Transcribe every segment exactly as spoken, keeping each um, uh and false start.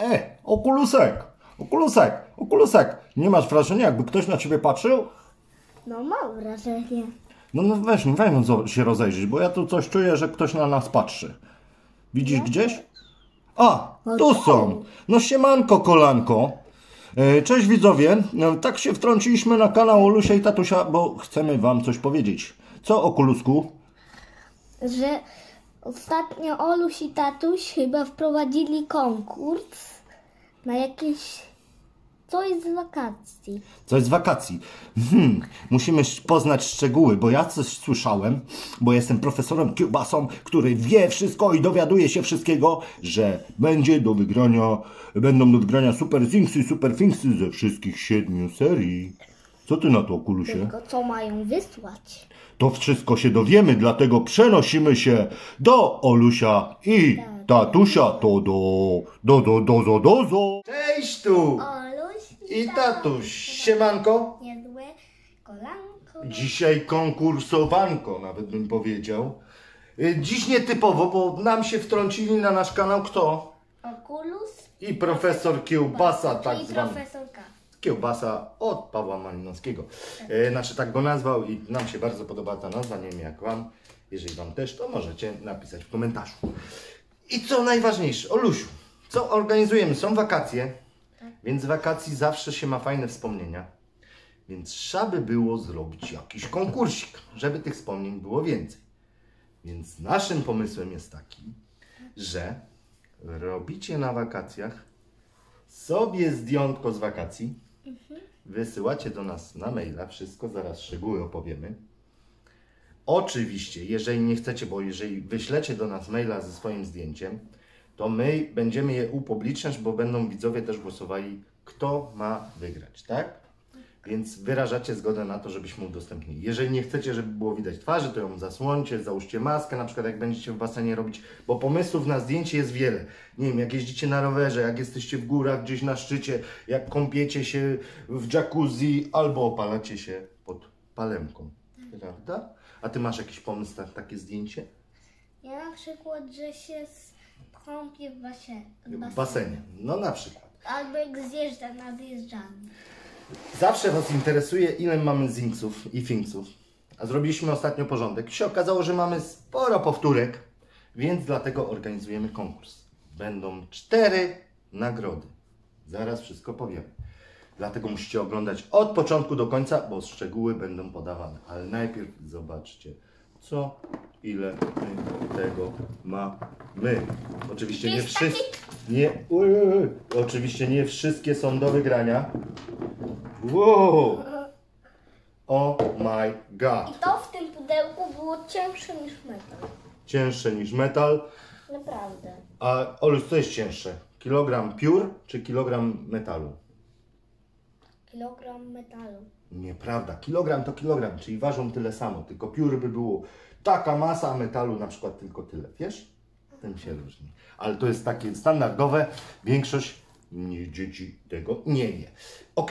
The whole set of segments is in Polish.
E, okulusek, okulusek, okulusek. Nie masz wrażenia, jakby ktoś na ciebie patrzył? No, mam wrażenie. No, no weź, weź no, się rozejrzyj, bo ja tu coś czuję, że ktoś na nas patrzy. Widzisz no. Gdzieś? A, tu są. No siemanko, kolanko. Cześć widzowie. No, tak się wtrąciliśmy na kanał Olusia i Tatusia, bo chcemy wam coś powiedzieć. Co, okulusku? Że ostatnio Oluś i Tatuś chyba wprowadzili konkurs na jakieś coś z wakacji. Coś z wakacji. Hmm. Musimy poznać szczegóły, bo ja coś słyszałem, bo jestem profesorem kiełbasą, który wie wszystko i dowiaduje się wszystkiego, że będzie do wygrania, będą do wygrania Super Zingsy i Super Thingsy ze wszystkich siedmiu serii. Co ty na to, Okulusie? Tylko co mają wysłać? To wszystko się dowiemy, dlatego przenosimy się do Olusia i Tatusia. To do... do, do, do, do, do, do. Cześć tu! I Tatuś, siemanko. Niezłe kolanko. Dzisiaj konkursowanko, nawet bym powiedział. Dziś nietypowo, bo nam się wtrącili na nasz kanał kto? Okulus i profesor Kiełbasa, tak zwany. I profesorka. Kiełbasa od Pawła Malinowskiego. Znaczy tak go nazwał i nam się bardzo podoba ta nazwa, nie wiem jak wam. Jeżeli wam też, to możecie napisać w komentarzu. I co najważniejsze, Olusiu, co organizujemy? Są wakacje. Więc z wakacji zawsze się ma fajne wspomnienia, więc trzeba by było zrobić jakiś konkursik, żeby tych wspomnień było więcej. Więc naszym pomysłem jest taki, że robicie na wakacjach sobie zdjątko z wakacji, wysyłacie do nas na maila, wszystko zaraz szczegóły opowiemy. Oczywiście, jeżeli nie chcecie, bo jeżeli wyślecie do nas maila ze swoim zdjęciem, to my będziemy je upubliczniać, bo będą widzowie też głosowali, kto ma wygrać, tak? Więc wyrażacie zgodę na to, żebyśmy udostępnili. Jeżeli nie chcecie, żeby było widać twarzy, to ją zasłońcie, załóżcie maskę, na przykład jak będziecie w basenie robić, bo pomysłów na zdjęcie jest wiele. Nie wiem, jak jeździcie na rowerze, jak jesteście w górach, gdzieś na szczycie, jak kąpiecie się w jacuzzi albo opalacie się pod palemką, prawda? A ty masz jakiś pomysł na takie zdjęcie? Ja na przykład, że się... z... kąpię w basenie. W basenie, no na przykład. Albo jak zjeżdżam na zjeżdżaniu. Zawsze was interesuje, ile mamy zingsów i thingsów. A zrobiliśmy ostatnio porządek. Się okazało, że mamy sporo powtórek, więc dlatego organizujemy konkurs. Będą cztery nagrody. Zaraz wszystko powiemy. Dlatego musicie oglądać od początku do końca, bo szczegóły będą podawane. Ale najpierw zobaczcie, co... ile my tego mamy. Oczywiście nie, wszy... nie... Uuu, oczywiście nie wszystkie są do wygrania. Wow. Oh my god. I to w tym pudełku było cięższe niż metal. Cięższe niż metal. Naprawdę. A Oluś, co jest cięższe? Kilogram piór czy kilogram metalu? Kilogram metalu. Nieprawda. Kilogram to kilogram, czyli ważą tyle samo, tylko piór by było... Taka masa metalu, na przykład tylko tyle, wiesz? Tym się różni. Ale to jest takie standardowe, większość dzieci tego nie wie. Ok,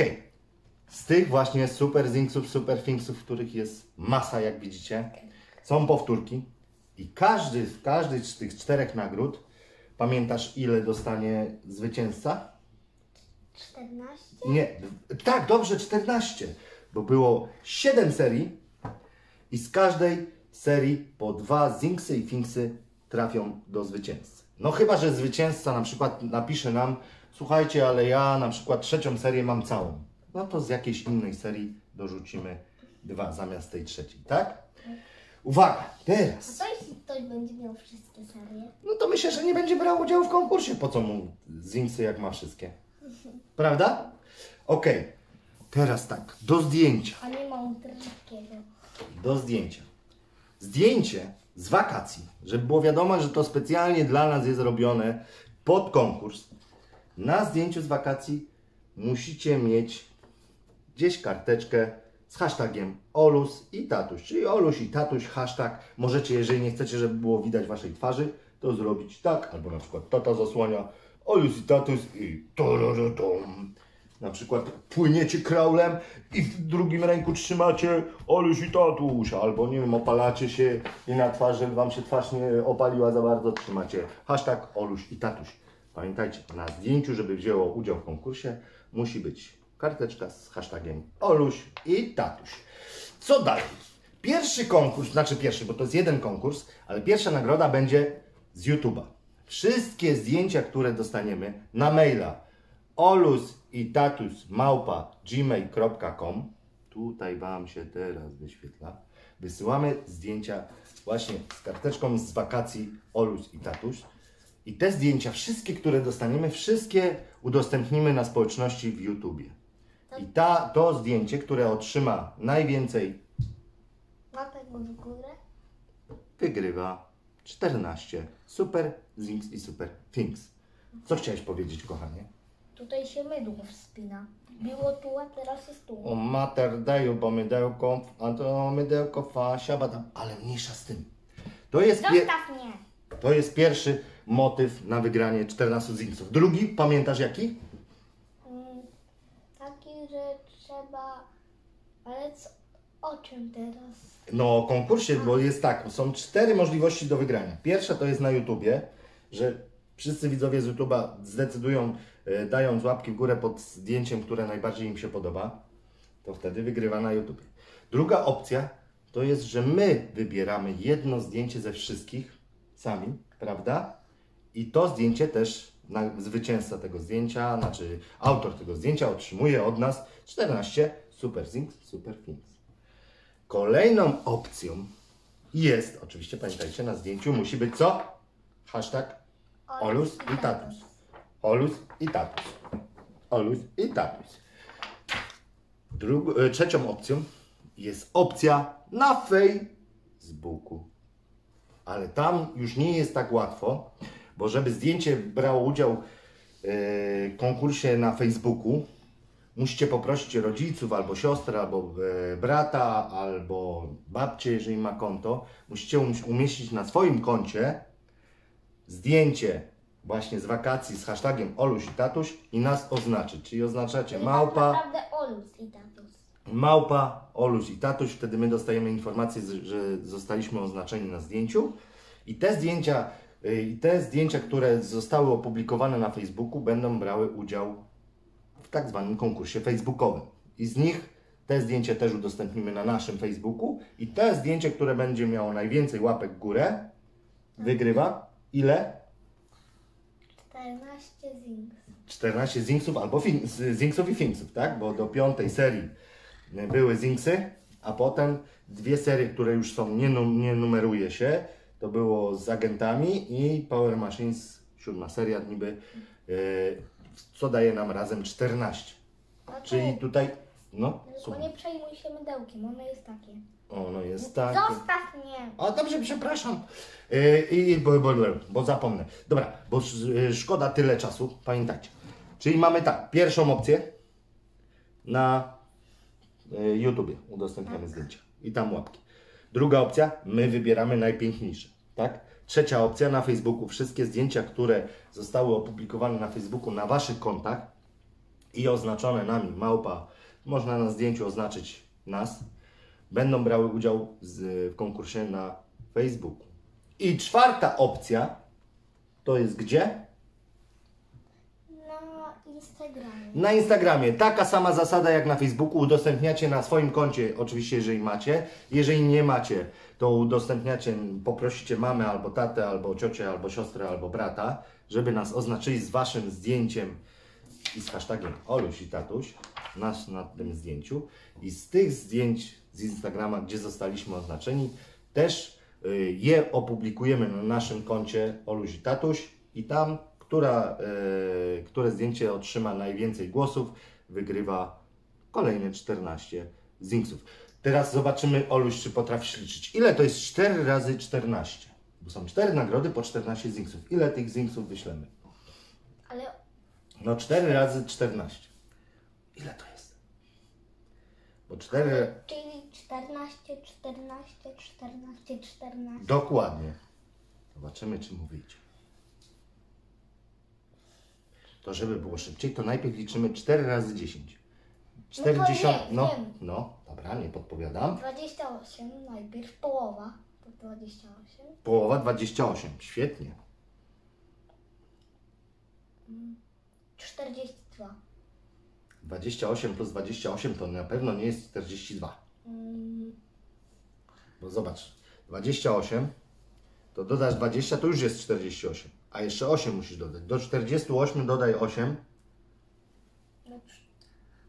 z tych właśnie Super Zingsów, Super Thingsów, których jest masa, jak widzicie, są powtórki. I każdy, każdy z tych czterech nagród, pamiętasz ile dostanie zwycięzca? czternaście? Nie, tak, dobrze, czternaście, bo było siedem serii i z każdej serii po dwa zingsy i thingsy trafią do zwycięzcy. No chyba, że zwycięzca na przykład napisze nam, słuchajcie, ale ja na przykład trzecią serię mam całą. No to z jakiejś innej serii dorzucimy dwa zamiast tej trzeciej, tak? Uwaga, teraz. A co jeśli ktoś będzie miał wszystkie serie? No to myślę, że nie będzie brał udziału w konkursie. Po co mu zingsy, jak ma wszystkie? Prawda? Okej. Okay. Teraz tak, do zdjęcia. A nie mam drugiego. Do zdjęcia. Zdjęcie z wakacji, żeby było wiadomo, że to specjalnie dla nas jest robione pod konkurs. Na zdjęciu z wakacji musicie mieć gdzieś karteczkę z hashtagiem Oluś i Tatuś, czyli Oluś i Tatuś, hashtag. Możecie, jeżeli nie chcecie, żeby było widać waszej twarzy, to zrobić tak, albo na przykład tata zasłania Oluś i Tatuś i tororodom. Na przykład płyniecie kraulem i w drugim ręku trzymacie Oluś i Tatuś, albo nie wiem, opalacie się i na twarzy, żeby wam się twarz nie opaliła za bardzo, trzymacie hashtag Oluś i Tatuś. Pamiętajcie, na zdjęciu, żeby wzięło udział w konkursie, musi być karteczka z hashtagiem Oluś i Tatuś. Co dalej? Pierwszy konkurs, znaczy pierwszy, bo to jest jeden konkurs, ale pierwsza nagroda będzie z YouTube'a. Wszystkie zdjęcia, które dostaniemy na maila oluś i tatuś małpa gmail kropka com, tutaj Wam się teraz wyświetla, wysyłamy zdjęcia właśnie z karteczką z wakacji Oluś i Tatuś. I te zdjęcia, wszystkie, które dostaniemy, wszystkie udostępnimy na społeczności w YouTubie. I ta, to zdjęcie, które otrzyma najwięcej łapek w górę, wygrywa czternaście Super Zings i Super Things. Co chciałeś powiedzieć, kochanie? Tutaj się mydło wspina. Było tu, a teraz jest tu. O mater daju, bo mydełko, a to mydełko fa, siabada. Ale mniejsza z tym. To jest Zostaw mnie. To jest pierwszy motyw na wygranie czternastu zingsów. Drugi, pamiętasz jaki? Mm, taki, że trzeba... Ale co, o czym teraz? No o konkursie, bo jest tak. Są cztery możliwości do wygrania. Pierwsza to jest na YouTubie, że wszyscy widzowie z YouTube'a zdecydują, yy, dając łapki w górę pod zdjęciem, które najbardziej im się podoba. To wtedy wygrywa na YouTubie. Druga opcja to jest, że my wybieramy jedno zdjęcie ze wszystkich sami, prawda? I to zdjęcie też, na, zwycięzca tego zdjęcia, znaczy autor tego zdjęcia otrzymuje od nas czternaście Super Zings, Super Things. Kolejną opcją jest, oczywiście pamiętajcie, na zdjęciu musi być co? Hashtag Oluś i Tatuś. Oluś i Tatuś. Oluś i Tatuś. Drugą, trzecią opcją jest opcja na Facebooku. Ale tam już nie jest tak łatwo, bo żeby zdjęcie brało udział w konkursie na Facebooku, musicie poprosić rodziców, albo siostrę, albo brata, albo babcię, jeżeli ma konto. Musicie umieścić na swoim koncie zdjęcie właśnie z wakacji z hashtagiem Oluś i Tatuś i nas oznaczyć. Czyli oznaczacie małpa... Tak naprawdę Oluś i Tatuś. Małpa, Oluś i Tatuś, wtedy my dostajemy informację, że zostaliśmy oznaczeni na zdjęciu i te zdjęcia, i te zdjęcia, które zostały opublikowane na Facebooku, będą brały udział w tak zwanym konkursie facebookowym i z nich te zdjęcia też udostępnimy na naszym Facebooku i te zdjęcie, które będzie miało najwięcej łapek w górę, wygrywa ile? czternaście zingsów. czternaście zingsów albo zingsów i fingsów, tak? Bo do piątej serii były zingsy, a potem dwie serie, które już są, nie, num, nie numeruje się, to było z agentami i Power Machines, siódma seria niby, yy, co daje nam razem czternaście. No czyli tutaj, no... Tylko nie przejmuj się mydełkiem, ono jest takie. Ono jest takie. Zostaw mnie! A dobrze, przepraszam. Yy, bo, bo, bo, bo zapomnę. Dobra, bo sz, szkoda tyle czasu, pamiętajcie. Czyli mamy tak, pierwszą opcję na YouTubie udostępniamy zdjęcia i tam łapki. Druga opcja, my wybieramy najpiękniejsze, tak? Trzecia opcja, na Facebooku wszystkie zdjęcia, które zostały opublikowane na Facebooku na Waszych kontach i oznaczone nami, małpa, można na zdjęciu oznaczyć nas, będą brały udział z, w konkursie na Facebooku. I czwarta opcja, to jest gdzie? Instagramie. Na Instagramie. Taka sama zasada jak na Facebooku. Udostępniacie na swoim koncie, oczywiście jeżeli macie. Jeżeli nie macie, to udostępniacie, poprosicie mamę, albo tatę, albo ciocię, albo siostrę, albo brata, żeby nas oznaczyli z Waszym zdjęciem i z hashtagiem Oluś i Tatuś nas na tym zdjęciu. I z tych zdjęć z Instagrama, gdzie zostaliśmy oznaczeni, też je opublikujemy na naszym koncie Oluś i Tatuś i tam Która, y, które zdjęcie otrzyma najwięcej głosów, wygrywa kolejne czternaście zingsów. Teraz zobaczymy, Oluś, czy potrafisz liczyć. Ile to jest cztery razy czternaście? Bo są cztery nagrody po czternaście zingsów. Ile tych zingsów wyślemy? Ale... No cztery razy czternaście. Ile to jest? Bo cztery... Czyli czternaście, czternaście, czternaście, czternaście. Dokładnie. Zobaczymy, czy mu wyjdzie. To żeby było szybciej, to najpierw liczymy cztery razy dziesięć. czterdzieści, no, no, no, dobra, nie podpowiadam. dwadzieścia osiem, najpierw połowa, to dwadzieścia osiem. Połowa dwadzieścia osiem, świetnie. czterdzieści dwa. dwadzieścia osiem plus dwadzieścia osiem to na pewno nie jest czterdzieści dwa. Mm. Bo zobacz, dwadzieścia osiem to dodasz dwadzieścia, to już jest czterdzieści osiem. A jeszcze osiem musisz dodać. Do czterdziestu ośmiu dodaj osiem.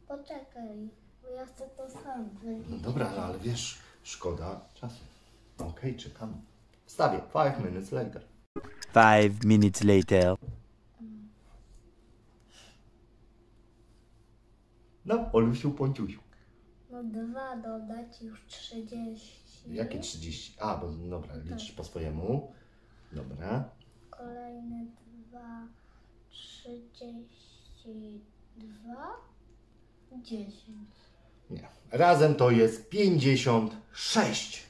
Poczekaj, bo ja chcę to sam. No dobra, no ale wiesz, szkoda czasu. Okej, okay, czekamy. Wstawię. Five minutes later. Five minutes later. No, Olusiu, Ponciusiu. No dwa dodać już trzydzieści. Jakie trzydzieści? A, bo dobra, liczysz tak po swojemu. Dobra. Kolejne dwa, trzydzieści dwa, dziesięć. Nie. Razem to jest pięćdziesiąt sześć.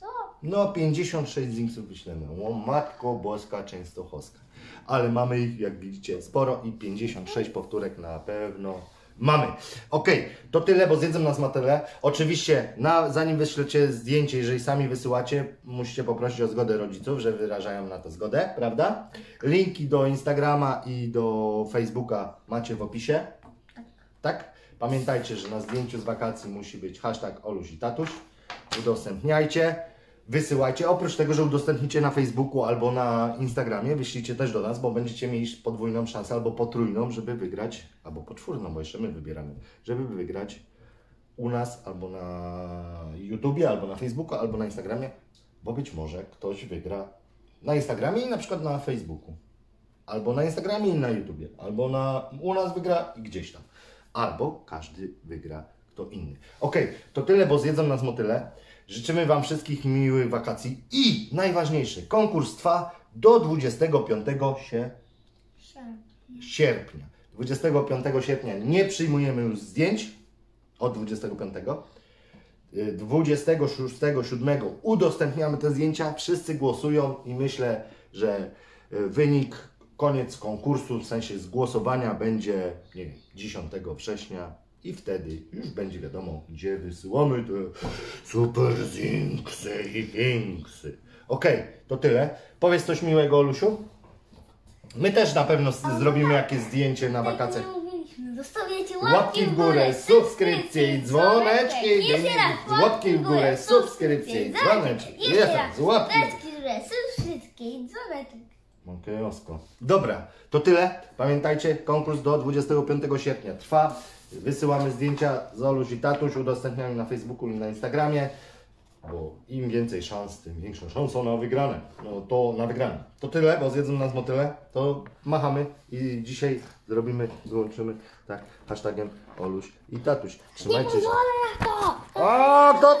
Co? No, pięćdziesiąt sześć zingsów wyślemy. O Matko Boska Częstochowska. Ale mamy ich, jak widzicie, sporo i pięćdziesiąt sześć powtórek na pewno mamy. Ok, to tyle, bo zjedzą nas matele. Oczywiście, na, zanim wyślecie zdjęcie, jeżeli sami wysyłacie, musicie poprosić o zgodę rodziców, że wyrażają na to zgodę, prawda? Linki do Instagrama i do Facebooka macie w opisie. Tak. Tak? Pamiętajcie, że na zdjęciu z wakacji musi być hashtag Oluś i Tatuś. Udostępniajcie, wysyłajcie. Oprócz tego, że udostępnicie na Facebooku albo na Instagramie, wyślijcie też do nas, bo będziecie mieli podwójną szansę albo potrójną, żeby wygrać, albo poczwórną, bo jeszcze my wybieramy, żeby wygrać u nas albo na YouTubie, albo na Facebooku, albo na Instagramie, bo być może ktoś wygra na Instagramie i na przykład na Facebooku, albo na Instagramie i na YouTubie, albo na, u nas wygra i gdzieś tam, albo każdy wygra kto inny. Ok, to tyle, bo zjedzą nas motyle. Życzymy Wam wszystkich miłych wakacji i najważniejszy, konkurs trwa do dwudziestego piątego sierpnia. dwudziestego piątego sierpnia nie przyjmujemy już zdjęć od dwudziestego piątego. dwudziestego szóstego, siódmego udostępniamy te zdjęcia, wszyscy głosują i myślę, że wynik, koniec konkursu, w sensie z głosowania będzie, nie wiem, dziesiątego września. I wtedy już będzie wiadomo, gdzie wysyłamy te Super Zingsy i Thingsy. Okej, okay, to tyle. Powiedz coś miłego, Olusiu. My też na pewno zrobimy jakieś zdjęcie na wakacje. Zostawiajcie łapki w górę, subskrypcje i dzwoneczki. Jeszcze raz, łapki w górę, subskrypcje i dzwoneczki. Jeszcze raz, łapki w górę, subskrypcje i dzwoneczki. Okej, okay, osko. Dobra, to tyle. Pamiętajcie, konkurs do dwudziestego piątego sierpnia trwa. Wysyłamy zdjęcia z Oluś i Tatuś, udostępniamy na Facebooku i na Instagramie, bo im więcej szans, tym większą szansą na wygrane. No to na wygrane. To tyle, bo zjedzą nas motyle, to machamy i dzisiaj zrobimy, wyłączymy tak, hashtagiem Oluś i Tatuś. Trzymajcie się. O, to to!